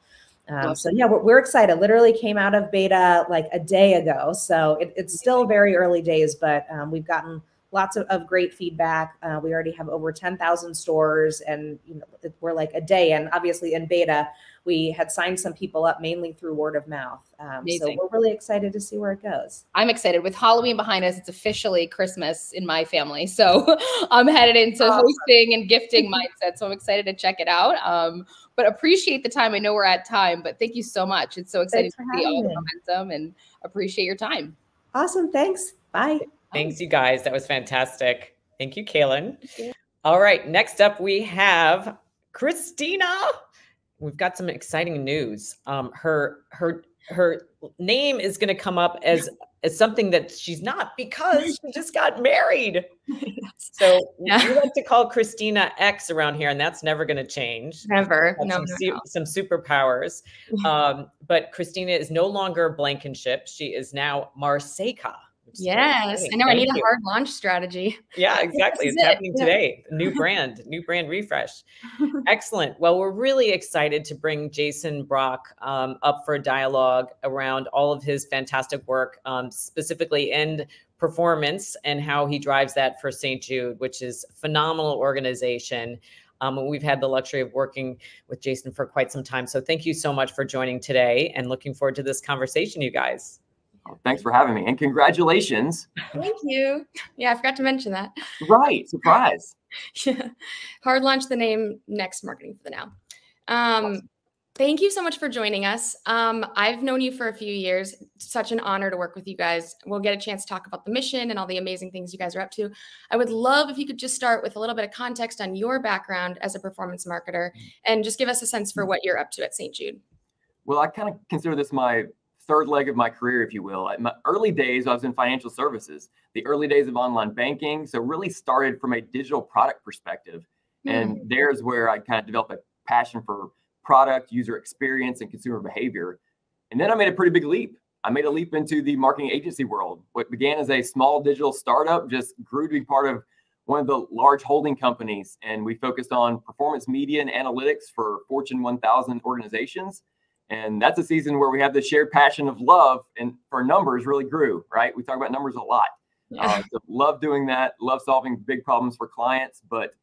So yeah, we're excited. Literally came out of beta like a day ago. So it's still very early days, but we've gotten lots of great feedback. We already have over 10,000 stores and, you know, we're like a day in. Obviously in beta, We had signed some people up mainly through word of mouth. So we're really excited to see where it goes. I'm excited. With Halloween behind us, it's officially Christmas in my family. So I'm headed into hosting and gifting mindset. So I'm excited to check it out. But appreciate the time. I know we're at time, but thank you so much. It's so exciting to see all the momentum, and appreciate your time. Awesome. Thanks. Bye. Thanks, you guys. That was fantastic. Thank you, Kaylin. Thank you. All right. Next up, we have Christina. We've got some exciting news. Her name is going to come up as something that she's not, because she just got married. So we like to call Christina X around here, and that's never going to change. Never. Some superpowers. But Christina is no longer Blankenship. She is now Marseca. Yes. I know. Thank I need you. A hard launch strategy. Yeah, exactly. It's happening today. New brand refresh. Excellent. Well, we're really excited to bring Jason Brock up for a dialogue around all of his fantastic work, specifically in performance and how he drives that for St. Jude, which is a phenomenal organization. We've had the luxury of working with Jason for quite some time. So thank you so much for joining today, and looking forward to this conversation, you guys. Thanks for having me, and congratulations. Thank you. Yeah, I forgot to mention that. Right, surprise. Yeah. Hard launch the name, next marketing for the now. Awesome. Thank you so much for joining us. I've known you for a few years. It's such an honor to work with you guys. We'll get a chance to talk about the mission and all the amazing things you guys are up to. I would love if you could just start with a little bit of context on your background as a performance marketer, and just give us a sense for what you're up to at St. Jude. Well, I kind of consider this my third leg of my career, if you will. At my early days, I was in financial services, the early days of online banking. So really started from a digital product perspective. And there's where I kind of developed a passion for product, user experience, and consumer behavior. And then I made a pretty big leap. I made a leap into the marketing agency world. What began as a small digital startup just grew to be part of one of the large holding companies. And we focused on performance media and analytics for Fortune 1000 organizations. And that's a season where we have the shared passion of love and for numbers really grew, right? We talk about numbers a lot. So love doing that, love solving big problems for clients. But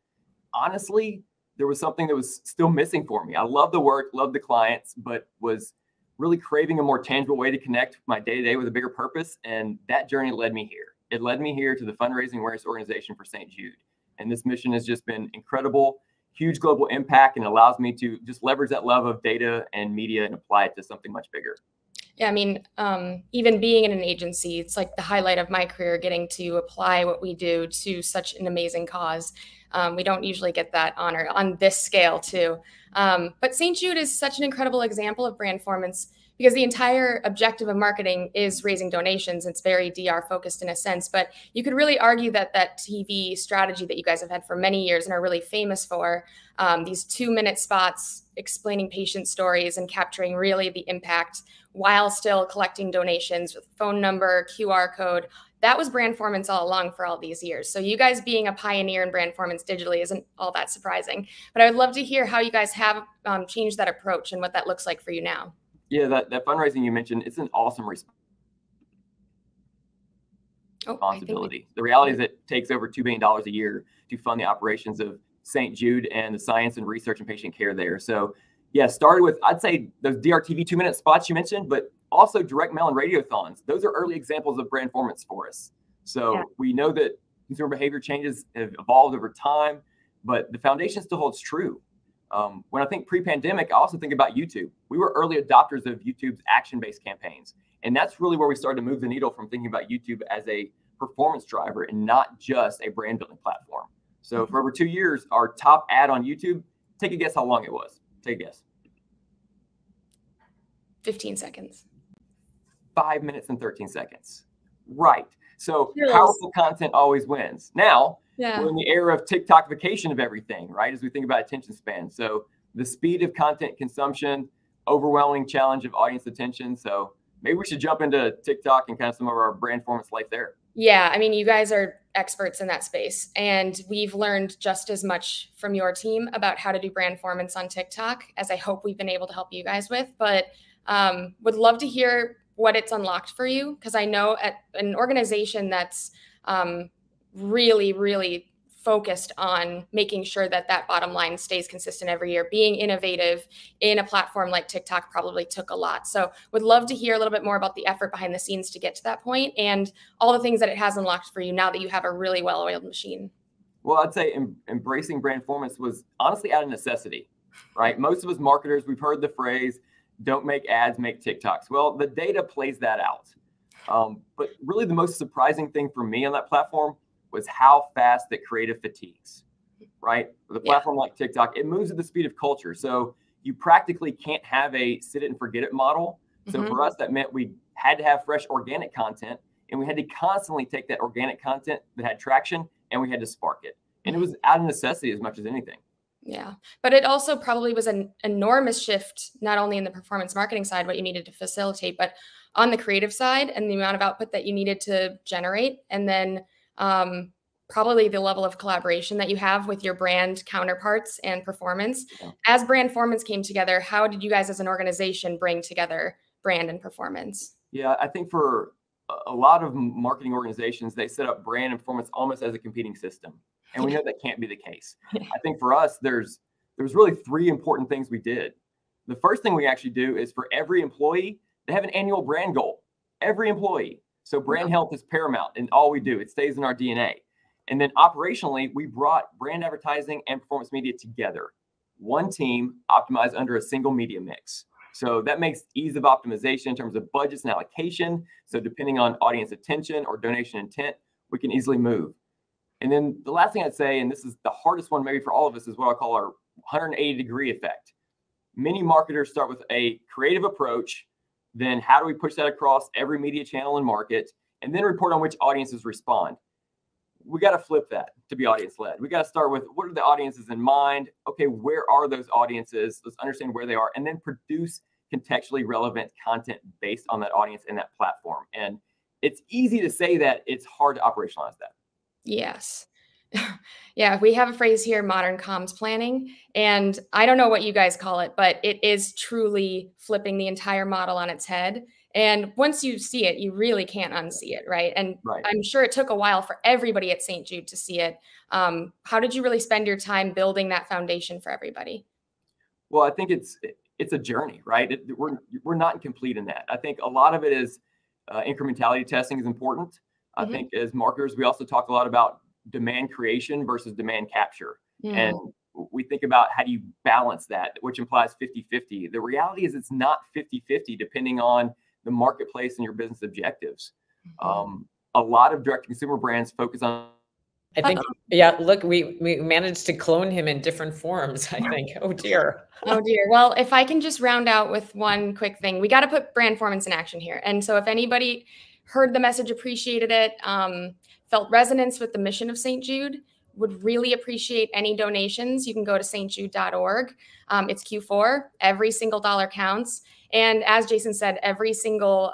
honestly, there was something that was still missing for me. I love the work, love the clients, but was really craving a more tangible way to connect my day-to-day with a bigger purpose. And that journey led me here. It led me here to the fundraising awareness organization for St. Jude. And this mission has just been incredible. Huge global impact, and allows me to just leverage that love of data and media and apply it to something much bigger. Yeah, I mean, even being in an agency, it's like the highlight of my career, getting to apply what we do to such an amazing cause. We don't usually get that honor on this scale too. But St. Jude is such an incredible example of brandformance, because the entire objective of marketing is raising donations. It's very DR focused in a sense, but you could really argue that that TV strategy that you guys have had for many years and are really famous for, these 2-minute spots explaining patient stories and capturing really the impact while still collecting donations with phone number, QR code, that was brandformance all along for all these years. So you guys being a pioneer in brandformance digitally isn't all that surprising, but I would love to hear how you guys have changed that approach and what that looks like for you now. Yeah, that fundraising you mentioned, it's an awesome responsibility. The reality is it takes over $2 billion a year to fund the operations of St. Jude and the science and research and patient care there. So yeah, started with, I'd say those DRTV 2-minute spots you mentioned, but also direct mail and radiothons. Those are early examples of brandformance for us. So we know that consumer behavior changes have evolved over time, but the foundation still holds true. When I think pre-pandemic, I also think about YouTube. We were early adopters of YouTube's action-based campaigns. And that's really where we started to move the needle from thinking about YouTube as a performance driver and not just a brand building platform. So for over 2 years, our top ad on YouTube, take a guess how long it was. Take a guess. 15 seconds. 5 minutes and 13 seconds. Right. So powerful content always wins. Now, we're in the era of TikTokification of everything, right? As we think about attention span. So the speed of content consumption, overwhelming challenge of audience attention. So maybe we should jump into TikTok and kind of some of our brandformance life there. Yeah, I mean, you guys are experts in that space, and we've learned just as much from your team about how to do brandformance on TikTok as I hope we've been able to help you guys with, but would love to hear what it's unlocked for you, because I know at an organization that's really focused on making sure that that bottom line stays consistent every year. Being innovative in a platform like TikTok probably took a lot. So would love to hear a little bit more about the effort behind the scenes to get to that point and all the things that it has unlocked for you now that you have a really well-oiled machine. Well, I'd say embracing brandformance was honestly out of necessity, right? Most of us marketers, we've heard the phrase, don't make ads, make TikToks. Well, the data plays that out. But really the most surprising thing for me on that platform was how fast that creative fatigues, right? With a platform like TikTok, it moves at the speed of culture. So you practically can't have a sit it and forget it model. So for us, that meant we had to have fresh organic content, and we had to constantly take that organic content that had traction and we had to spark it. And it was out of necessity as much as anything. Yeah. But it also probably was an enormous shift, not only in the performance marketing side, what you needed to facilitate, but on the creative side and the amount of output that you needed to generate. And then probably the level of collaboration that you have with your brand counterparts and performance. Yeah. As brandformance came together, how did you guys as an organization bring together brand and performance? Yeah, I think for a lot of marketing organizations, they set up brand and performance almost as a competing system. And we know that can't be the case. I think for us, there was really three important things we did. The first thing we actually do is for every employee, they have an annual brand goal, every employee. So brand health is paramount in all we do. It stays in our DNA. And then operationally, we brought brand advertising and performance media together. One team optimized under a single media mix. So that makes ease of optimization in terms of budgets and allocation. So depending on audience attention or donation intent, we can easily move. And then the last thing I'd say, and this is the hardest one maybe for all of us, is what I call our 180-degree effect. Many marketers start with a creative approach, then how do we push that across every media channel and market, and then report on which audiences respond. We got to flip that to be audience-led. We got to start with what are the audiences in mind? Okay, where are those audiences? Let's understand where they are, and then produce contextually relevant content based on that audience and that platform. And it's easy to say that, it's hard to operationalize that. Yes. Yeah, we have a phrase here, modern comms planning, and I don't know what you guys call it, but it is truly flipping the entire model on its head. And once you see it, you really can't unsee it, right? And right. I'm sure it took a while for everybody at St. Jude to see it. How did you really spend your time building that foundation for everybody? Well, I think it's a journey, right? We're not complete in that. I think a lot of it is incrementality testing is important. I think as marketers, we also talk a lot about demand creation versus demand capture. And we think about how do you balance that, which implies 50-50. The reality is it's not 50-50 depending on the marketplace and your business objectives. A lot of direct-to-consumer brands focus on... I think, yeah, look, we managed to clone him in different forms, I think. Oh, dear. Oh, dear. Well, if I can just round out with one quick thing. We got to put brandformance in action here. And so if anybody... heard the message, appreciated it, felt resonance with the mission of St. Jude, would really appreciate any donations. You can go to stjude.org. It's Q4. Every single dollar counts. And as Jason said, every single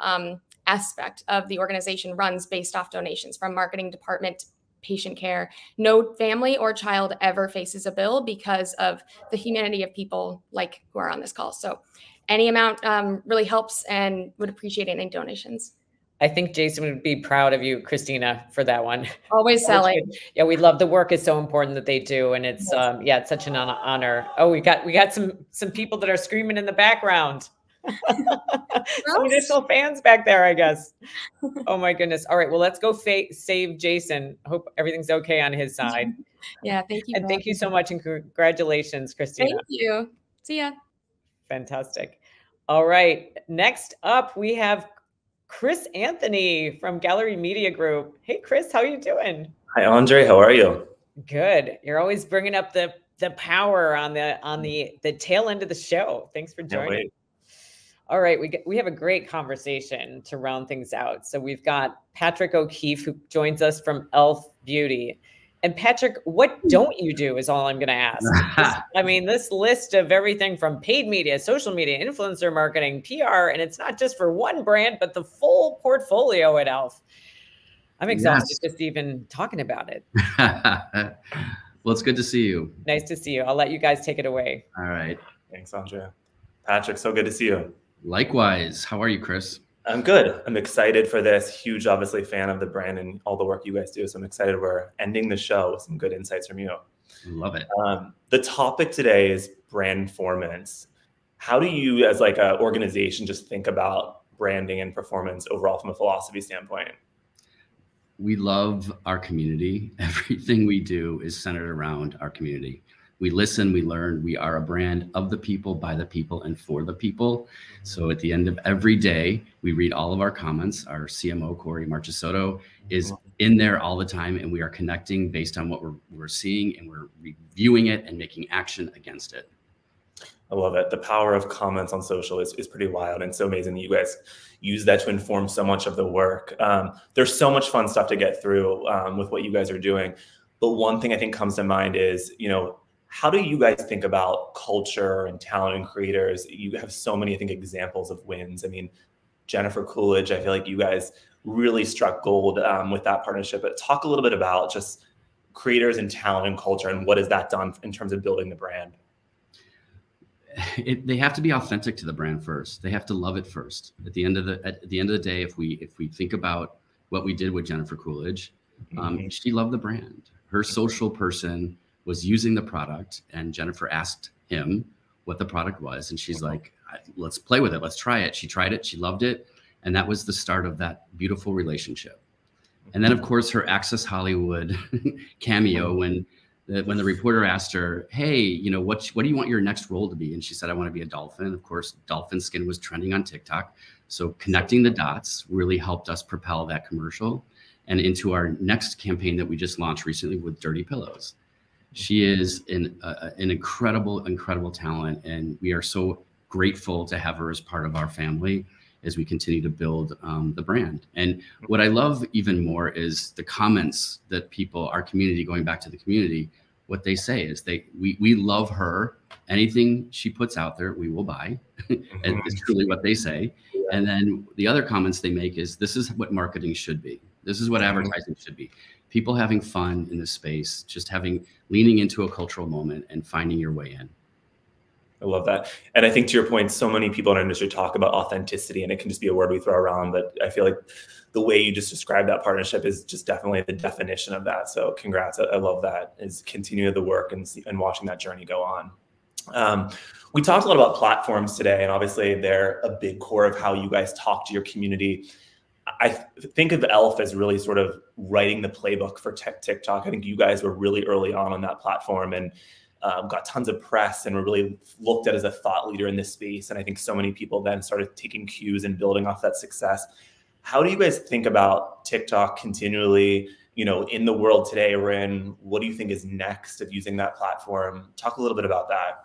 aspect of the organization runs based off donations, from marketing department, patient care. No family or child ever faces a bill because of the humanity of people like who are on this call. So any amount really helps, and would appreciate any donations. I think Jason would be proud of you, Christina, for that one. Always selling. Yeah, we love the work. It's so important that they do. And it's, yeah, it's such an honor. Oh, we got some people that are screaming in the background. Some additional fans back there, I guess. Oh, my goodness. All right. Well, let's go save Jason. Hope everything's okay on his side. Yeah, thank you. And thank you so much. And congratulations, Christina. Thank you. See ya. Fantastic. All right. Next up, we have Chris Anthony from Gallery Media Group. Hey, Chris, how are you doing? Hi, Andre. How are you? Good. You're always bringing up the power on the tail end of the show. Thanks for joining. All right, we have a great conversation to round things out. So we've got Patrick O'Keefe, who joins us from e.l.f. Beauty. And Patrick, what don't you do is all I'm going to ask. I mean, this list of everything from paid media, social media, influencer marketing, PR, and it's not just for one brand, but the full portfolio at e.l.f. I'm exhausted just even talking about it. Well, it's good to see you. Nice to see you. I'll let you guys take it away. All right. Thanks, Andrea. Patrick, so good to see you. Likewise. How are you, Chris? I'm good. I'm excited for this. Huge, obviously, fan of the brand and all the work you guys do. So I'm excited we're ending the show with some good insights from you. Love it. The topic today is brandformance. How do you, as like an organization, just think about branding and performance overall from a philosophy standpoint? We love our community. Everything we do is centered around our community. We listen, we learn, we are a brand of the people, by the people, and for the people. So at the end of every day, we read all of our comments. Our CMO, Corey Marchisoto, is in there all the time, and we are connecting based on what we're seeing, and we're reviewing it and making action against it. I love it. The power of comments on social is pretty wild, and so amazing that you guys use that to inform so much of the work. There's so much fun stuff to get through with what you guys are doing. But one thing I think comes to mind is, you know, how do you guys think about culture and talent and creators? You have so many, I think, examples of wins. I mean, Jennifer Coolidge, I feel like you guys really struck gold with that partnership. But talk a little bit about just creators and talent and culture and what has that done in terms of building the brand? They have to be authentic to the brand first. They have to love it first. At the end of the day, if we think about what we did with Jennifer Coolidge, she loved the brand. Her social person was using the product, and Jennifer asked him what the product was, and she's like, let's play with it, let's try it. She tried it, she loved it, and that was the start of that beautiful relationship. And then, of course, her Access Hollywood cameo when the reporter asked her, hey, you know, what do you want your next role to be? And she said, I want to be a dolphin. Of course, dolphin skin was trending on TikTok, so connecting the dots really helped us propel that commercial and into our next campaign that we just launched recently with Dirty Pillows. She is an incredible talent, and we are so grateful to have her as part of our family as we continue to build the brand. And what I love even more is the comments that people, our community, going back to the community, what they say is we love her. Anything she puts out there, we will buy. It's truly what they say. And then the other comments they make is, this is what marketing should be. This is what advertising should be. People having fun in this space, just leaning into a cultural moment and finding your way in. I love that. And I think, to your point, so many people in our industry talk about authenticity, and it can just be a word we throw around, but I feel like the way you just described that partnership is just definitely the definition of that. So congrats. I love that, is continue the work and watching that journey go on. We talked a lot about platforms today, and obviously they're a big core of how you guys talk to your community. I think of e.l.f. as really sort of writing the playbook for TikTok. I think you guys were really early on that platform and got tons of press and were really looked at as a thought leader in this space. And I think so many people then started taking cues and building off that success. How do you guys think about TikTok continually, you know, in the world today we're in? What do you think is next of using that platform? Talk a little bit about that.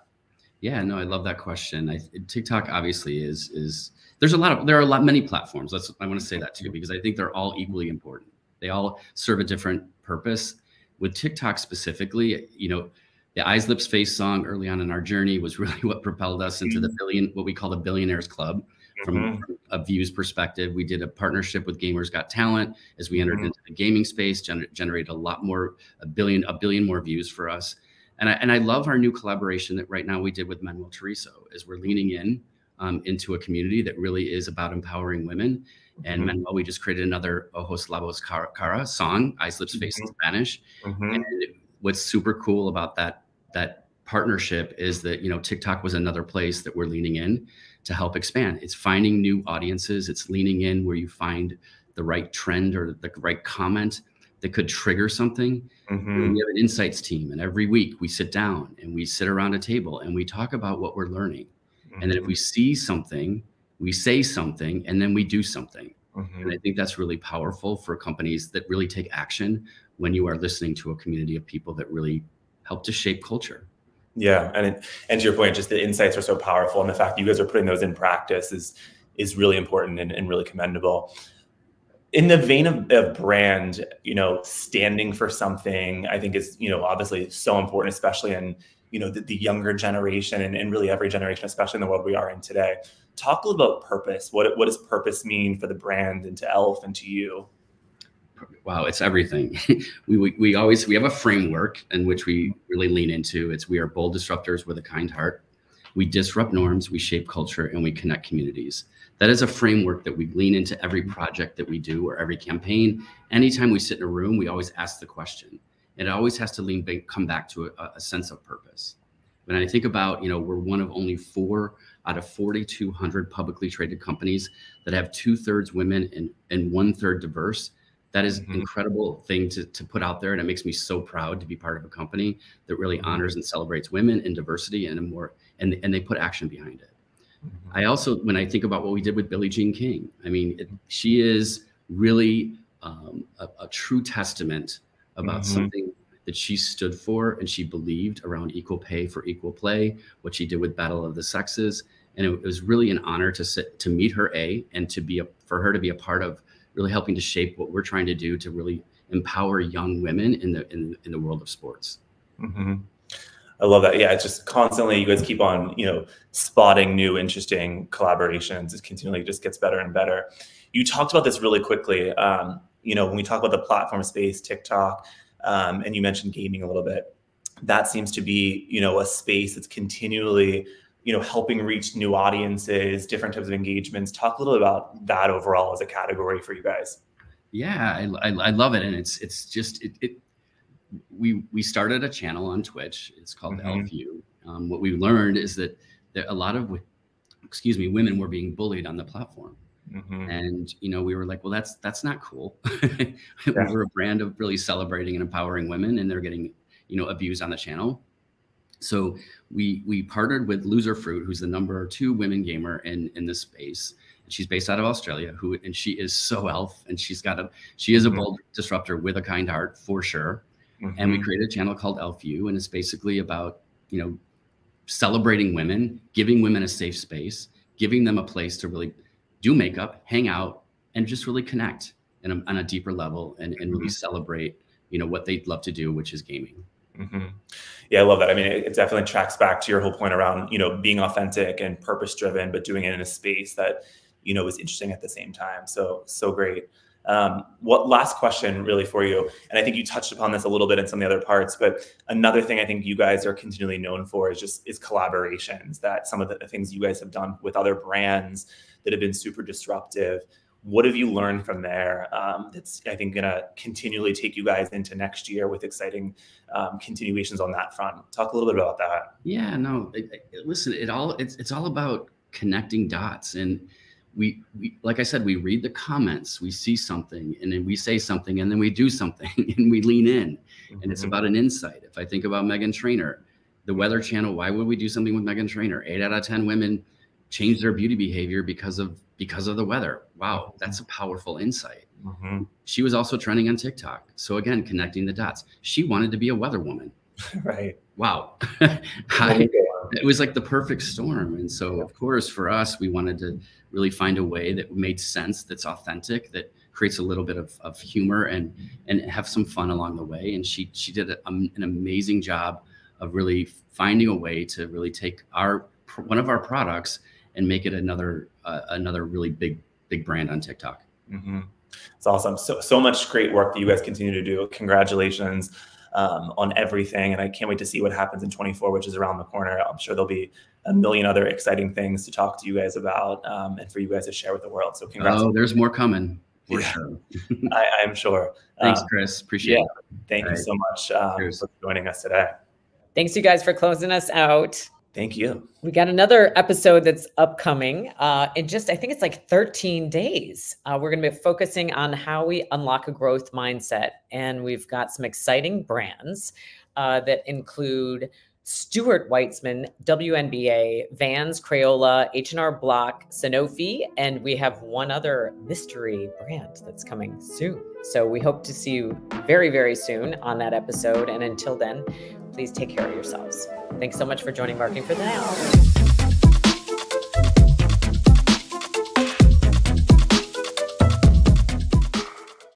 Yeah, no, I love that question. TikTok obviously is there are many platforms. I want to say that too, because I think they're all equally important. They all serve a different purpose. With TikTok specifically, you know, the Eyes, Lips, Face song early on in our journey was really what propelled us into what we call the Billionaires Club. From a views perspective, we did a partnership with Gamers Got Talent as we entered into the gaming space, generated a billion more views for us. And I love our new collaboration that right now we did with Manuel Tereso, as we're leaning in into a community that really is about empowering women. And Manuel, we just created another Ojos Labios Cara song, Eyes, Lips, Face in Spanish. And what's super cool about that partnership is that, you know, TikTok was another place that we're leaning in to help expand. It's finding new audiences. It's leaning in where you find the right trend or the right comment that could trigger something. We have an insights team, and every week we sit down and we sit around a table and we talk about what we're learning. And then if we see something, we say something, and then we do something. And I think that's really powerful for companies that really take action when you are listening to a community of people that really help to shape culture. Yeah, and to your point, just the insights are so powerful, and the fact that you guys are putting those in practice is really important and really commendable. In the vein of brand, you know, standing for something, I think is, you know, obviously so important, especially in, you know, the younger generation and really every generation, especially in the world we are in today. Talk a little about purpose. What does purpose mean for the brand and to e.l.f. and to you? Wow, it's everything. we have a framework in which we really lean into. It's, we are bold disruptors with a kind heart. We disrupt norms, we shape culture, and we connect communities. That is a framework that we lean into every project that we do or every campaign. Anytime we sit in a room, we always ask the question. And it always has to come back to a sense of purpose. When I think about, you know, we're one of only 4 out of 4,200 publicly traded companies that have 2/3 women and 1/3 diverse. That is an incredible thing to put out there. And it makes me so proud to be part of a company that really honors and celebrates women and diversity and and they put action behind it. I also, when I think about what we did with Billie Jean King, I mean, she is really a true testament about something that she stood for and she believed around equal pay for equal play, what she did with Battle of the Sexes. And it was really an honor to meet her and to be for her to be a part of really helping to shape what we're trying to do to really empower young women in the world of sports. I love that. Yeah, it's just constantly, you guys keep on, you know, spotting new interesting collaborations. It continually just gets better and better. You talked about this really quickly. You know, when we talk about the platform space, TikTok, and you mentioned gaming a little bit, that seems to be, you know, a space that's continually, you know, helping reach new audiences, different types of engagements. Talk a little about that overall as a category for you guys. Yeah, I love it. And it's just, we started a channel on Twitch. It's called LVU. What we learned is that a lot of, excuse me, women were being bullied on the platform. And, you know, we were like, well, that's not cool. We're a brand of really celebrating and empowering women, and they're getting, you know, abused on the channel. So we partnered with Loser Fruit, who's the #2 women gamer in this space. She's based out of Australia, and she is so e.l.f. and she is a bold disruptor with a kind heart for sure. And we created a channel called e.l.f. and it's basically about, you know, celebrating women, giving women a safe space, giving them a place to really do makeup, hang out, and just really connect on a deeper level and really celebrate, you know, what they love to do, which is gaming. Yeah, I love that. I mean, it definitely tracks back to your whole point around, you know, being authentic and purpose-driven, but doing it in a space that, you know, is interesting at the same time. So great. What last question really for you, and I think you touched upon this a little bit in some of the other parts, but another thing I think you guys are continually known for is collaborations, that some of the things you guys have done with other brands that have been super disruptive. What have you learned from there that's, I think, going to continually take you guys into next year with exciting continuations on that front? Talk a little bit about that. Yeah, no, listen, it's all about connecting dots. And we like I said, we read the comments, we see something, and then we say something, and then we do something, and we lean in. And it's about an insight. If I think about Megan Trainor, the Weather Channel, why would we do something with Megan Trainor? 8 out of 10 women change their beauty behavior because of the weather. Wow, that's a powerful insight. She was also trending on TikTok. So again, connecting the dots. She wanted to be a weather woman. Right. Wow. It was like the perfect storm. And so, of course, for us, we wanted to really find a way that made sense, that's authentic, that creates a little bit of humor and have some fun along the way. And she did an amazing job of really finding a way to really take one of our products and make it another really big brand on TikTok. It's awesome. So much great work that you guys continue to do. Congratulations on everything. And I can't wait to see what happens in 2024, which is around the corner. I'm sure there'll be a million other exciting things to talk to you guys about and for you guys to share with the world. So congrats. Oh, there's more coming. For sure. I'm sure. Thanks, Chris. Appreciate it. Thank you so much for joining us today. Thanks, you guys, for closing us out. Thank you. We got another episode that's upcoming in just, I think it's like 13 days. We're going to be focusing on how we unlock a growth mindset. And we've got some exciting brands that include Stuart Weitzman, WNBA, Vans, Crayola, H&R Block, Sanofi, and we have one other mystery brand that's coming soon. So we hope to see you very, very soon on that episode. And until then, please take care of yourselves. Thanks so much for joining Marketing for the Now.